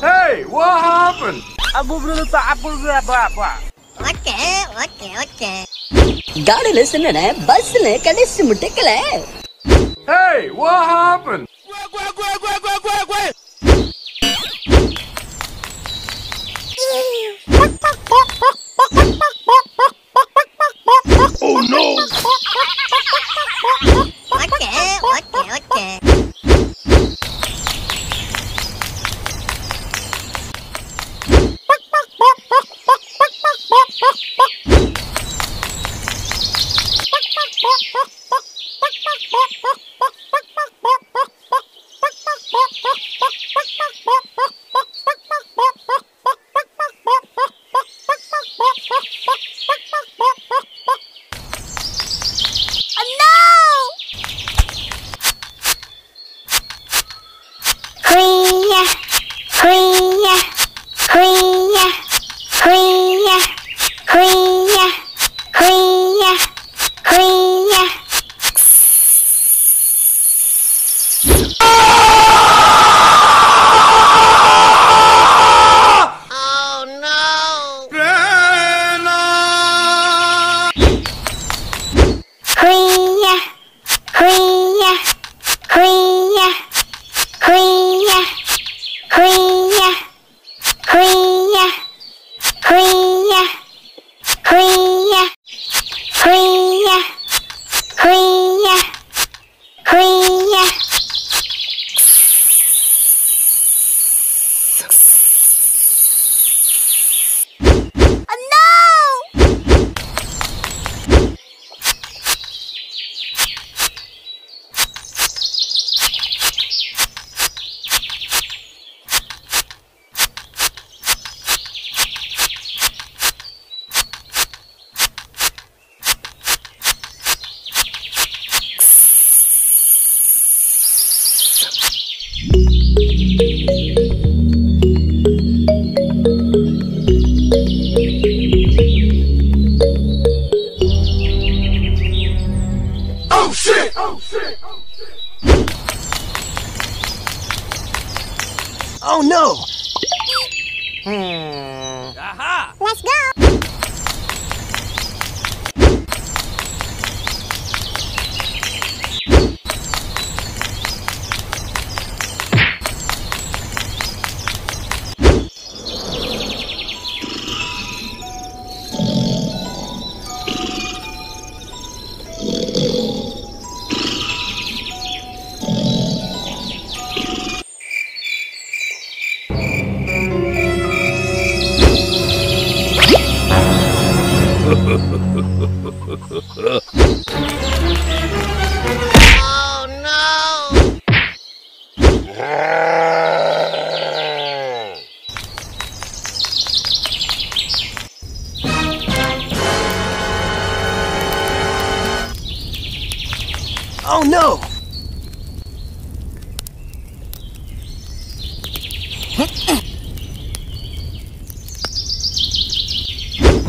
Hey, what happened? Oh no! Okay.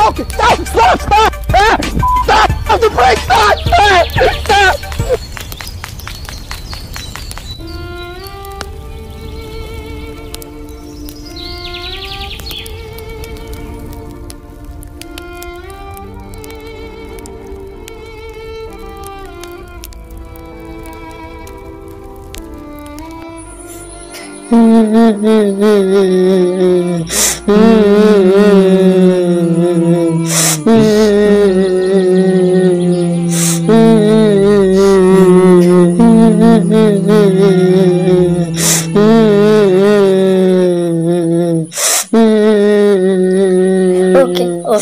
joking! Stop! Stop! Stop! Stop! Stop the brakes! Stop! Stop! Stop! Okay.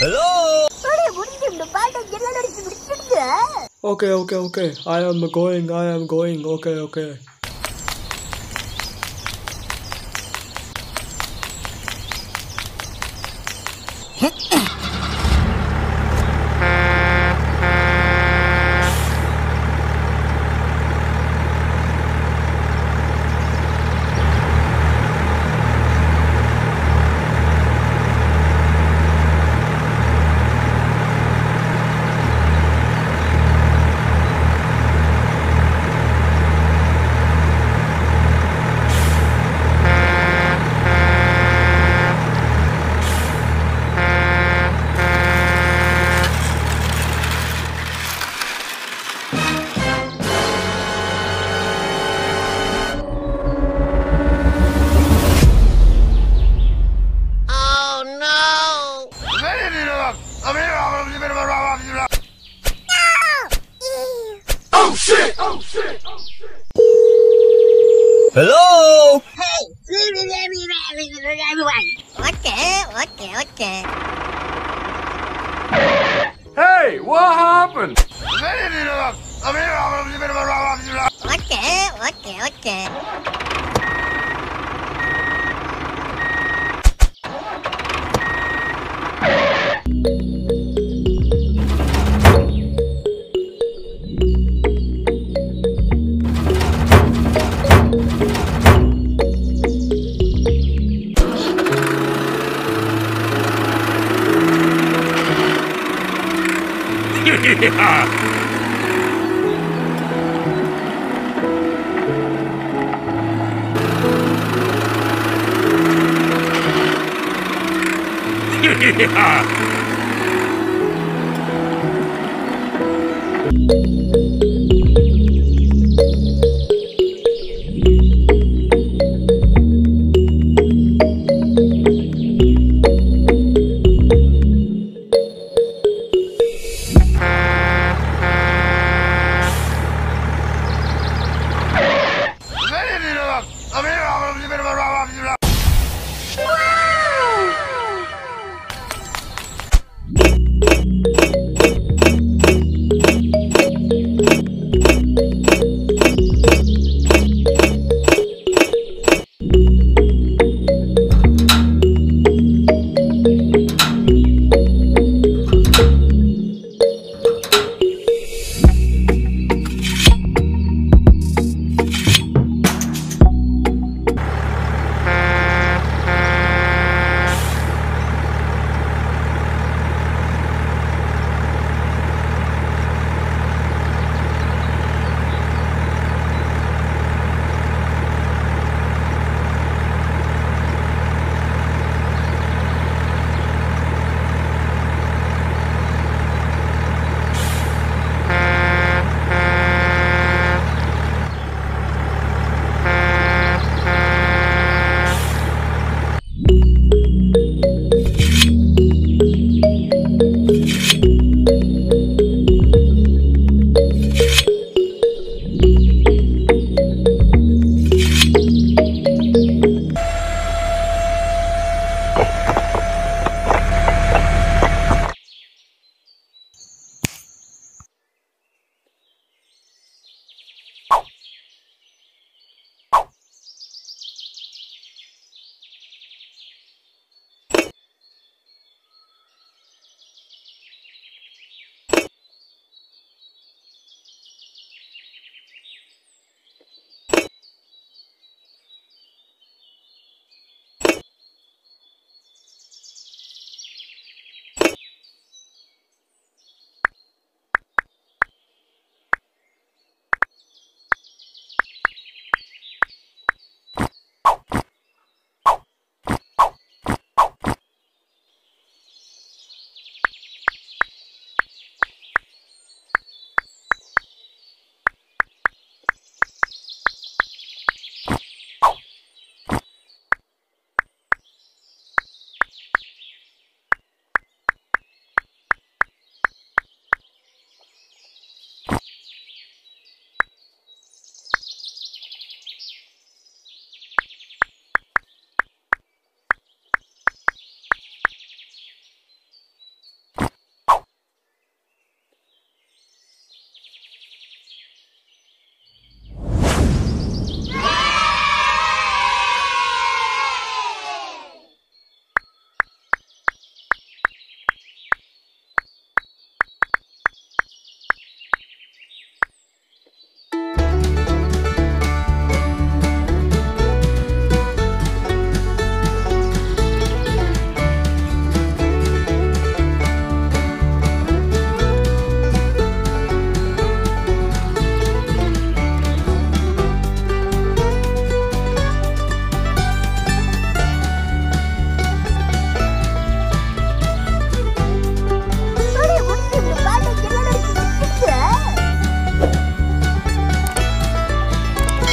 Hello. Okay. I am going. Okay. Hello. Hey, everyone. Okay. Hey, what happened? Okay. Yeah.